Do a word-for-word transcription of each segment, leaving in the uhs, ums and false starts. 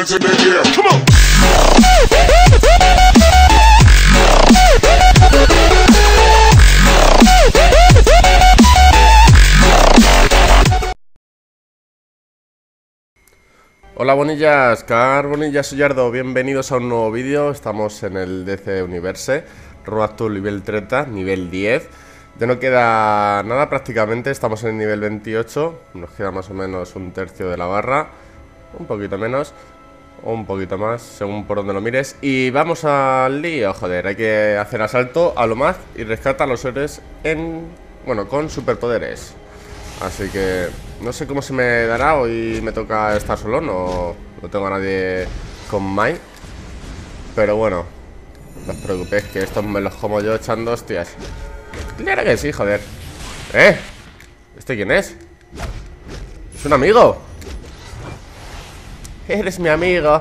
hands in the air. Come on. Hola bonillas, carbonillas, Sollardo, bienvenidos a un nuevo vídeo. Estamos en el D C Universe, Road to nivel treinta, nivel diez. Ya no queda nada prácticamente, estamos en el nivel veintiocho, nos queda más o menos un tercio de la barra, un poquito menos, o un poquito más, según por donde lo mires. Y vamos al lío, joder, hay que hacer asalto a OMAC y rescata a los héroes en, bueno, con superpoderes. Así que no sé cómo se me dará, hoy me toca estar solo, no, no tengo a nadie con Mai. Pero bueno, no os preocupéis que estos me los como yo echando hostias. Claro que sí, joder. ¿Eh? ¿Este quién es? ¿Es un amigo? Eres mi amigo.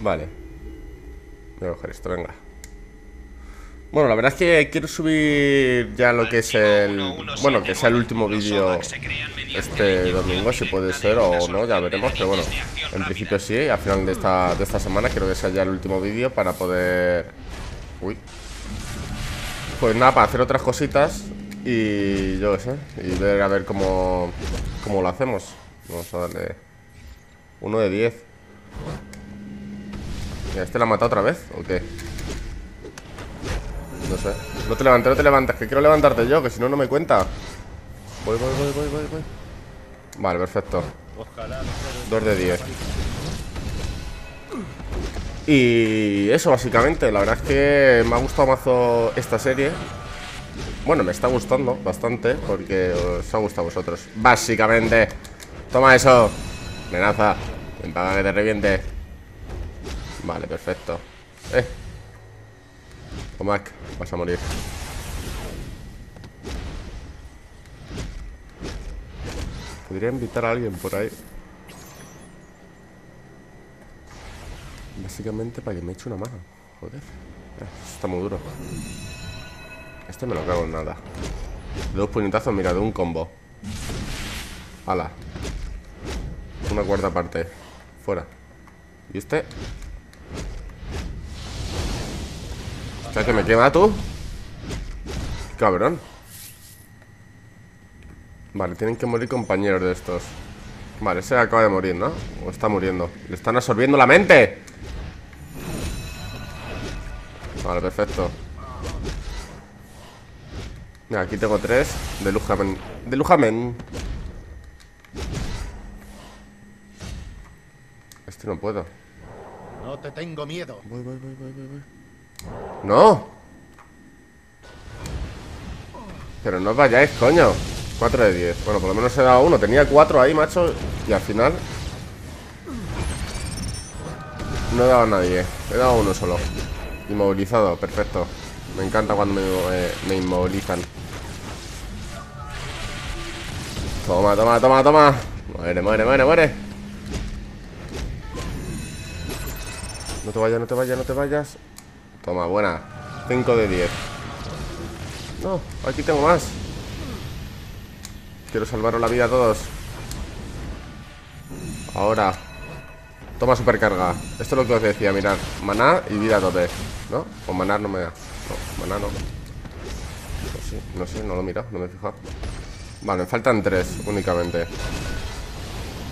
Vale. Voy a coger esto, venga. Bueno, la verdad es que quiero subir ya lo que es el... Bueno, que sea el último vídeo este domingo, si puede ser o no, ya veremos. Pero bueno, en principio sí, al final de esta, de esta semana creo que sea ya el último vídeo para poder... Uy. Pues nada, para hacer otras cositas y yo qué sé, y ver a ver cómo, cómo lo hacemos. Vamos a darle uno de diez. ¿Y a este la ha matado otra vez o qué? No sé, no te levantes, no te levantes, que quiero levantarte yo, que si no, no me cuenta. Voy, voy, voy, voy, voy, voy. Vale, perfecto. Dos de diez. Y eso, básicamente, la verdad es que me ha gustado mazo esta serie. Bueno, me está gustando bastante, porque os ha gustado a vosotros. Básicamente, toma eso. Amenaza, para que te reviente. Vale, perfecto. Eh OMAC, vas a morir. Podría invitar a alguien por ahí, básicamente para que me eche una mano. Joder, está muy duro. Este me lo cago en nada. Dos puñetazos, mira, de un combo. Ala. Una cuarta parte. Fuera. Y este... O sea, que me quema tú. Cabrón. Vale, tienen que morir compañeros de estos. Vale, ese acaba de morir, ¿no? O está muriendo. Le están absorbiendo la mente. Vale, perfecto. Mira, aquí tengo tres. De Lujamen. De Lujamen. Este no puedo. No te tengo miedo. Voy, voy, voy, voy, voy, voy. No. Pero no os vayáis, coño. Cuatro de diez. Bueno, por lo menos he dado uno. Tenía cuatro ahí, macho. Y al final no he dado a nadie. He dado uno solo. Inmovilizado, perfecto. Me encanta cuando me, eh, me inmovilizan. Toma, toma, toma, toma. Muere, muere, muere, muere. No te vayas, no te vayas, no te vayas. Toma, buena. cinco de diez. No, aquí tengo más. Quiero salvaros la vida a todos. Ahora. Toma supercarga. Esto es lo que os decía, mirad. Maná y vida a tope, ¿no? O maná no me da. No, maná no. No sé, no sé, no lo he mirado, no me he fijado. Vale, me faltan tres únicamente.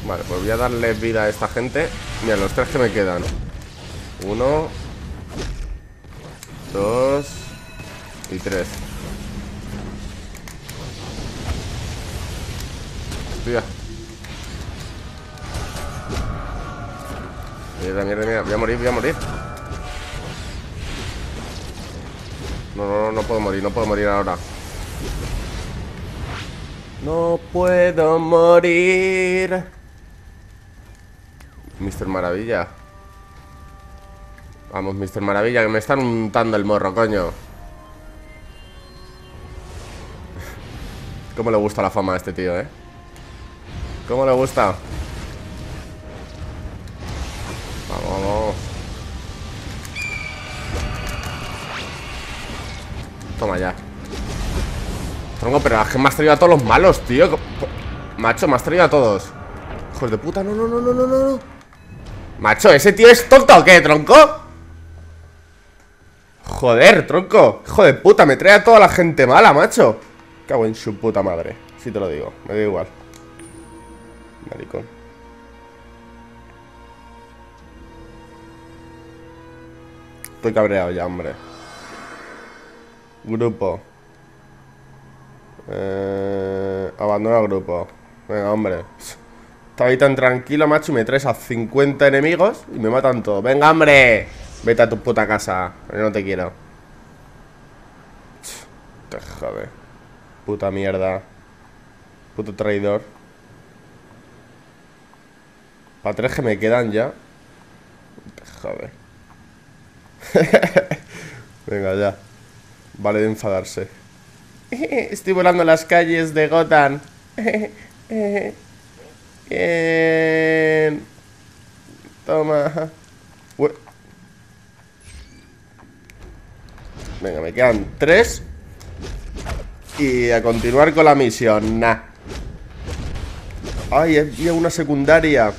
Vale, pues voy a darle vida a esta gente. Mira, los tres que me quedan. Uno... Dos y tres. Hostia. Mierda, mierda, mierda. Voy a morir, voy a morir. No, no, no, no puedo morir, no puedo morir ahora. No puedo morir. Mister Maravilla. Vamos, Mister Maravilla, que me están untando el morro, coño. Cómo le gusta la fama a este tío, ¿eh? Cómo le gusta. Vamos, vamos. Toma ya. Tronco, pero es que me has traído a todos los malos, tío. Macho, me has traído a todos. hijos de puta. No, no, no, no, no, no. Macho, ¿ese tío es tonto o qué, tronco? Joder, tronco. Hijo de puta, me trae a toda la gente mala, macho. Cago en su puta madre. Si te lo digo, me da igual. Maricón. Estoy cabreado ya, hombre. Grupo. Eh, abandona el grupo. Venga, hombre. Estaba ahí tan tranquilo, macho. Y me traes a cincuenta enemigos y me matan todos. Venga, hombre. Vete a tu puta casa. No te quiero. Te jode. Puta mierda. Puto traidor. Para tres que me quedan ya. Te jode. Venga, ya. Vale de enfadarse. Estoy volando las calles de Gotham. Bien. Toma. Ue. Venga, me quedan tres. Y a continuar con la misión. Nah. Ay, había una secundaria.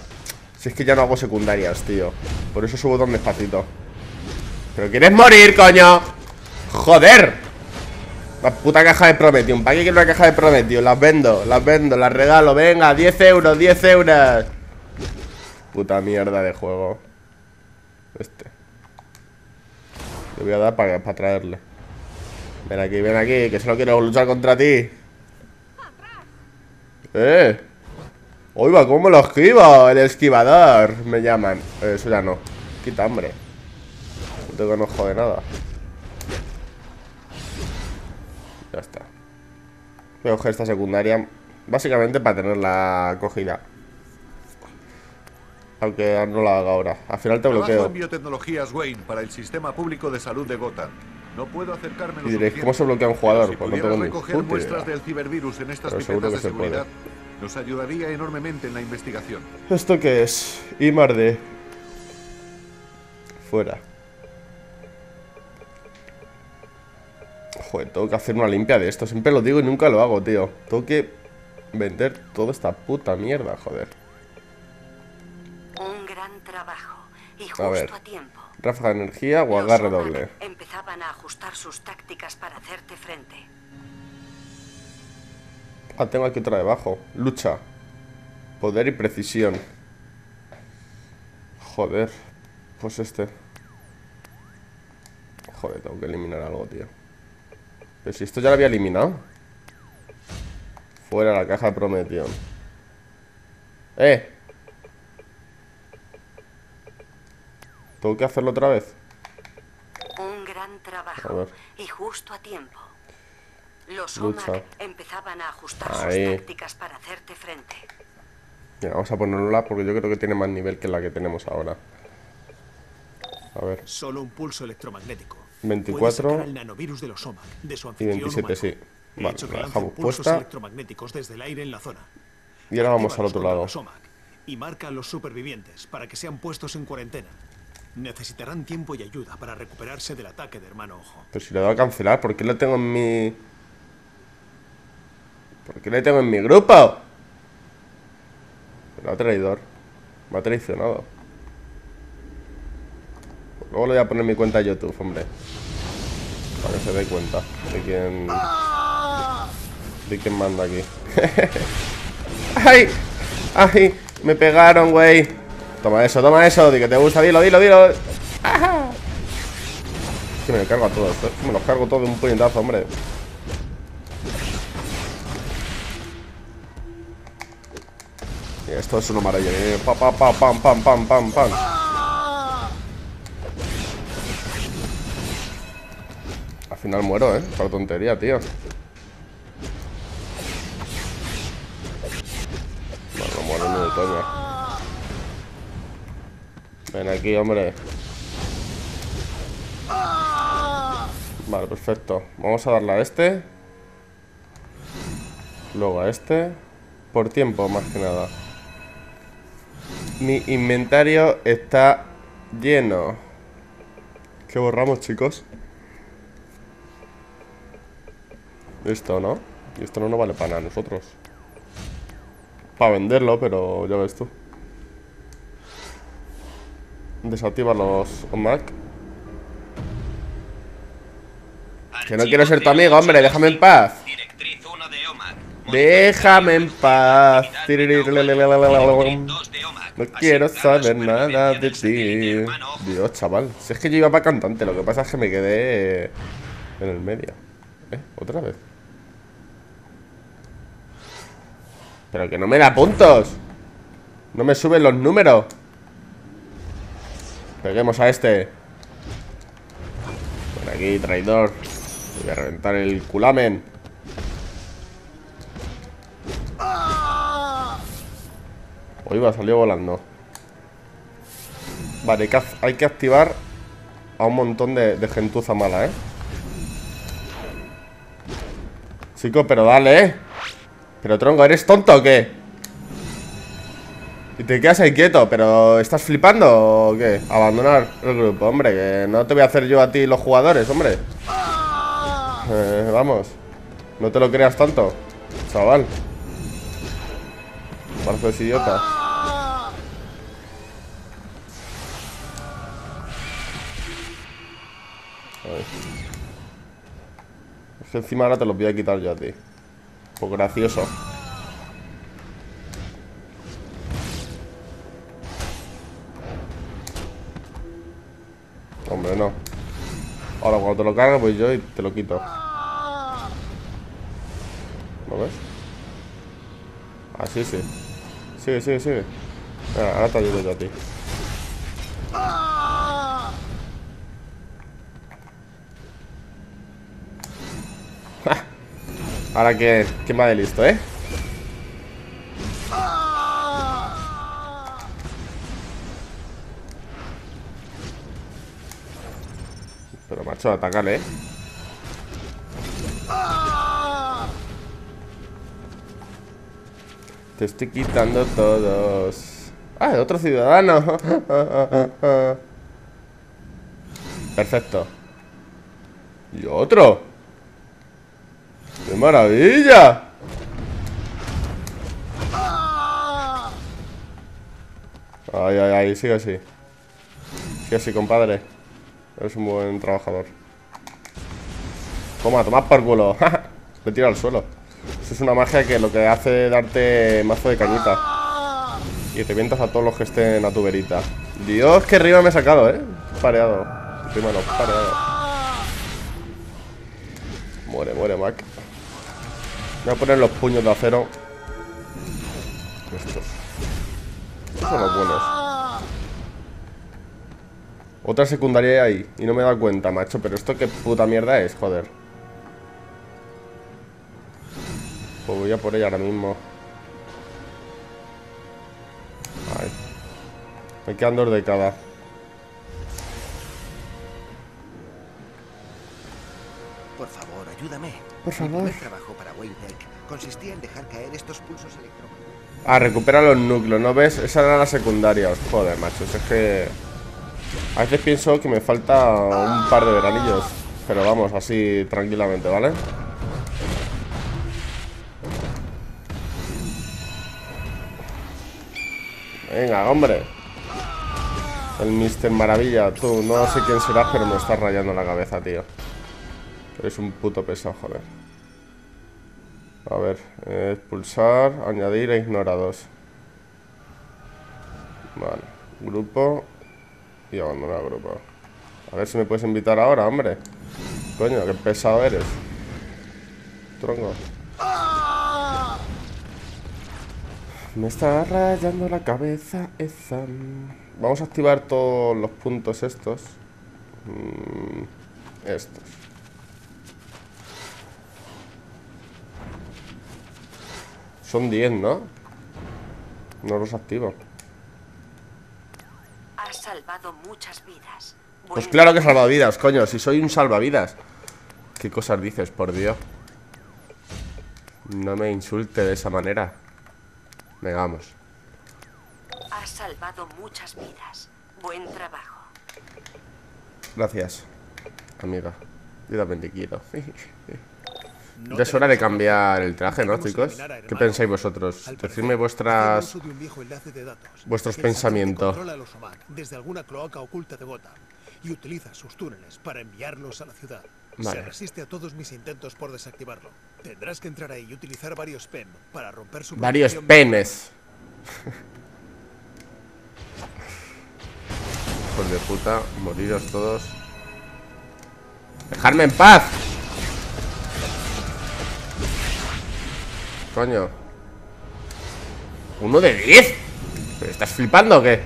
Si es que ya no hago secundarias, tío. Por eso subo tan despacito. Pero quieres morir, coño. ¡Joder! La puta caja de Prometium. ¿Para qué quiero una caja de Prometium? Las vendo, las vendo, las regalo. Venga, diez euros, diez euros. Puta mierda de juego. Este. Le voy a dar para, para traerle. Ven aquí, ven aquí, que solo quiero luchar contra ti. Eh. Oiga, ¿cómo lo esquivo? El esquivador, me llaman. Eh, eso ya no. Quita, hombre. No te conozco de nada. Ya está. Voy a coger esta secundaria básicamente para tenerla cogida. Aunque no la haga ahora. Al final te bloqueo. Trabajo en biotecnologías Wayne para el sistema público de salud de Gotham. No puedo acercarme. Y diréis, ¿cómo se bloquea un jugador? Si pues no tengo ni puta muestras idea del cibervirus en estas pipetas de seguridad, nos ayudaría enormemente en la investigación. ¿Esto qué es? I más D. Fuera. Joder, tengo que hacer una limpia de esto. Siempre lo digo y nunca lo hago, tío. Tengo que vender toda esta puta mierda, joder. Un gran trabajo. Y justo a ver. A tiempo. Ráfaga de energía o agarre doble. Empezaban a ajustar sus tácticas para hacerte frente. Ah, tengo aquí otra debajo. Lucha. Poder y precisión. Joder. Pues este. Joder, tengo que eliminar algo, tío. Pero si esto ya lo había eliminado. Fuera la caja de Prometión. Eh. Tengo que hacerlo otra vez. Un gran trabajo y justo a tiempo. Los O M A C empezaban a ajustar ahí sus tácticas para hacerte frente. Mira, vamos a ponerla porque yo creo que tiene más nivel que la que tenemos ahora. A ver. Solo un pulso electromagnético. veinticuatro el nanovirus de los O M A C, de su y veintisiete, sí. Vale, la dejamos puesta. Desde el aire en la zona. Y ahora vamos al otro lado. O M A C y marca a los supervivientes para que sean puestos en cuarentena. Necesitarán tiempo y ayuda para recuperarse del ataque de hermano ojo. Pero si le doy a cancelar, ¿por qué lo tengo en mi... ¿Por qué le tengo en mi grupo? Pero traidor. Me ha traicionado. Luego le voy a poner mi cuenta de YouTube, hombre. Para que se dé cuenta de quién... De quién manda aquí. ¡Ay! ¡Ay! Me pegaron, güey. Toma eso, toma eso. Di que te gusta, dilo, dilo, dilo. ¡Ajá! Es que me lo cargo a todo esto. Es que me lo cargo todo de un puñetazo, hombre. Y esto es una maravilla. Pa, pa, pa, pam, pam, pam, pam, pam. Al final muero, eh, por tontería, tío. No, no muero ni de coña. Ven aquí, hombre. Vale, perfecto. Vamos a darle a este. Luego a este. Por tiempo, más que nada. Mi inventario está lleno. ¿Qué borramos, chicos? Esto, ¿no? Y esto no nos vale para nada a nosotros. para venderlo, pero ya ves tú. Desactiva los O M A C. Que no quiero ser tu amigo, hombre, déjame en paz. Déjame en paz. No quiero saber nada de ti. Dios, chaval. Si es que yo iba para cantante, lo que pasa es que me quedé en el medio. ¿Eh? ¿Otra vez? Pero que no me da puntos. No me suben los números. Peguemos a este. Por aquí, traidor. Voy a reventar el culamen. Hoy va, salió volando. Vale, hay que activar a un montón de, de gentuza mala, ¿eh? Chico, pero dale, ¿eh? Pero tronco, ¿eres tonto o qué? Y te quedas ahí quieto, pero ¿estás flipando o qué? Abandonar el grupo, hombre, que no te voy a hacer yo a ti los jugadores, hombre. Eh, vamos, no te lo creas tanto, chaval. Pareces idiota. Es que encima ahora te los voy a quitar yo a ti. Un poco gracioso. Hombre, no. Ahora cuando te lo cargo, pues yo y te lo quito. ¿Lo ves? Así sí. Sigue, sigue, sigue. Venga, ahora te ayudo yo a ti. Ahora que, que me ha de listo, ¿eh? Pero macho, atacale, ¿eh? Te estoy quitando todos. Ah, otro ciudadano. Perfecto. Y otro. ¡Qué maravilla! Ay, ay, ay, sigue así. Sigue así, compadre. Eres un buen trabajador. Toma, tomad por culo. Me tiro al suelo. Eso es una magia que lo que hace es darte mazo de cañita. Y te vientas a todos los que estén a tu verita. Dios, que arriba me he sacado, eh. Pareado. Primero, pareado. Muere, muere, Mac. Voy a poner los puños de acero. Estos. Estos son los buenos. Otra secundaria ahí. Y no me he dado cuenta, macho. Pero esto qué puta mierda es, joder. Pues voy a por ella ahora mismo. Ay. Me quedan dos de cada. Por favor, ayúdame. Por favor. El trabajo para Waytech consistía en dejar caer estos pulsos electrónicos. Ah, recupera los núcleos, ¿no ves? Esa era la secundaria. Joder, macho, es que a veces pienso que me falta un par de veranillos. Pero vamos, así tranquilamente, ¿vale? Venga, hombre. El Mister Maravilla. Tú, no sé quién serás, pero me estás rayando la cabeza, tío. Eres un puto pesado, joder. A ver, eh, expulsar, añadir e ignorados. Vale, grupo. Y abandonar grupo. A ver si me puedes invitar ahora, hombre. Coño, qué pesado eres. Tronco. Me está rayando la cabeza esa. Vamos a activar todos los puntos estos. Estos. Son diez, ¿no? No los activo. Has salvado muchas vidas. Pues claro que he salvado vidas, coño. Si soy un salvavidas. ¿Qué cosas dices, por Dios? No me insulte de esa manera. Vengamos. Has salvado muchas vidas. Buen trabajo. Gracias, amiga. Yo también te quiero. No ya es hora de cambiar el traje, ¿no, chicos? Eliminar, ¿qué pensáis vosotros? Decidme vuestras de datos, vuestros pensamientos. Desde alguna cloaca oculta de Gotham y utiliza sus túneles para enviarlos a la ciudad. Vale. Se resiste a todos mis intentos por desactivarlo. Tendrás que entrar ahí y utilizar varios P E M para romper su... Varios penes. Hijos de puta, moriros todos. ¡Dejadme en paz! Coño. ¿Uno de diez? ¿Pero estás flipando o qué?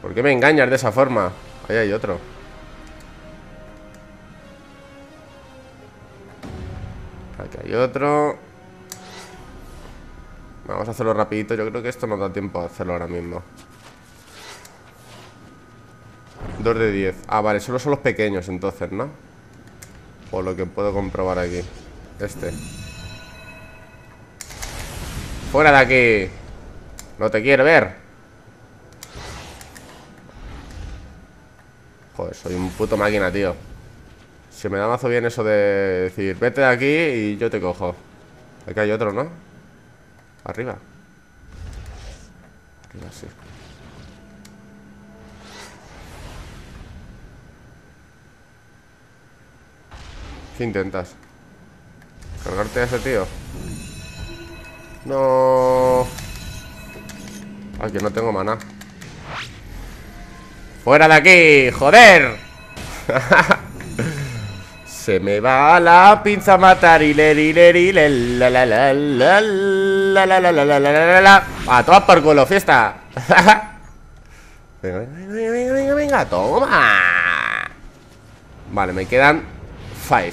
¿Por qué me engañas de esa forma? Ahí hay otro. Aquí hay otro. Vamos a hacerlo rapidito. Yo creo que esto no da tiempo a hacerlo ahora mismo. Dos de diez. Ah, vale, solo son los pequeños entonces, ¿no? Por lo que puedo comprobar aquí. Este. ¡Fuera de aquí! ¡No te quiero ver! Joder, soy un puto máquina, tío. Se me da mazo bien eso de decir vete de aquí y yo te cojo. Aquí hay otro, ¿no? Arriba. Arriba, sí. ¿Qué intentas? ¿Cargarte a ese tío? No. Ay, que no tengo maná. ¡Fuera de aquí! ¡Joder! Se me va la pinza a matar y le le le le la la la la la la la la la la la. A todas por culo, fiesta. Venga, venga, venga, venga, venga, toma. Vale, me quedan Five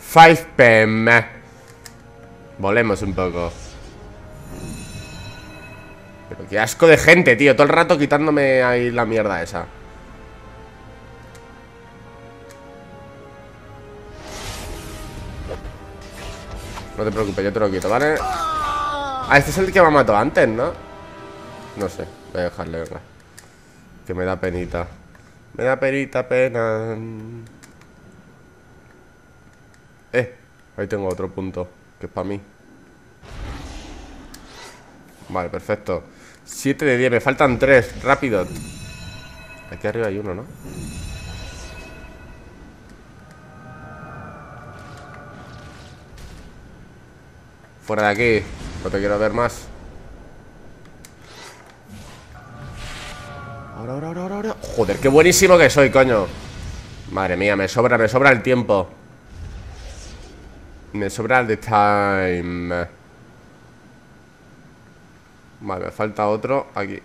Five P M. Volemos un poco. Pero qué asco de gente, tío. Todo el rato quitándome ahí la mierda esa. No te preocupes, yo te lo quito, ¿vale? Ah, este es el que me ha matado antes, ¿no? No sé, voy a dejarle, venga. Que me da penita. Me da penita, pena. Eh, ahí tengo otro punto, que es para mí. Vale, perfecto. Siete de diez, me faltan tres, rápido. Aquí arriba hay uno, ¿no? Fuera de aquí, no te quiero ver más. Ahora, ahora, ahora, ahora. Joder, qué buenísimo que soy, coño. Madre mía, me sobra, me sobra el tiempo. Me sobra el de time. Vale, me falta otro aquí.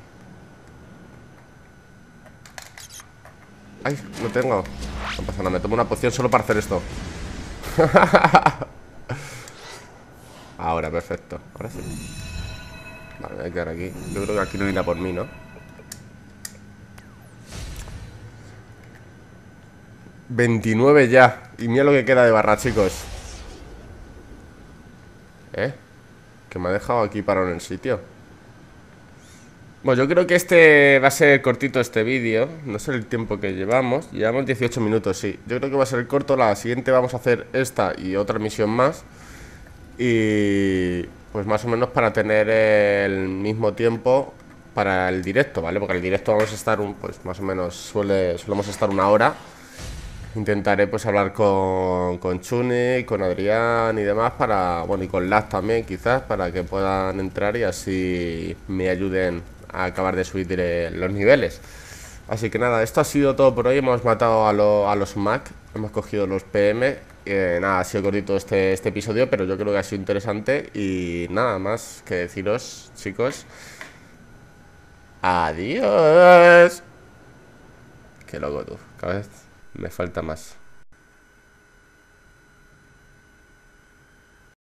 Ay, no tengo. No pasa nada, me tomo una poción solo para hacer esto. Ahora, perfecto. Ahora sí. Vale, me voy a quedar aquí. Yo creo que aquí no viene por mí, ¿no? veintinueve ya. Y mira lo que queda de barra, chicos. ¿Eh? Que me ha dejado aquí parado en el sitio. Bueno, yo creo que este va a ser cortito este vídeo. No sé el tiempo que llevamos. Llevamos dieciocho minutos, sí. Yo creo que va a ser corto. La siguiente vamos a hacer esta y otra misión más. Y pues más o menos para tener el mismo tiempo para el directo, ¿vale? Porque el directo vamos a estar un, pues más o menos suele, solemos estar una hora. Intentaré pues hablar con, con Chuni, con Adrián y demás para, bueno, y con Laz también quizás, para que puedan entrar y así me ayuden a acabar de subir de los niveles. Así que nada, esto ha sido todo por hoy. Hemos matado a, lo, a los O M A C, hemos cogido los P M. Eh, nada, ha sido cortito este, este episodio, pero yo creo que ha sido interesante. Y nada más que deciros, chicos. Adiós. Qué loco tú, cada vez me falta más.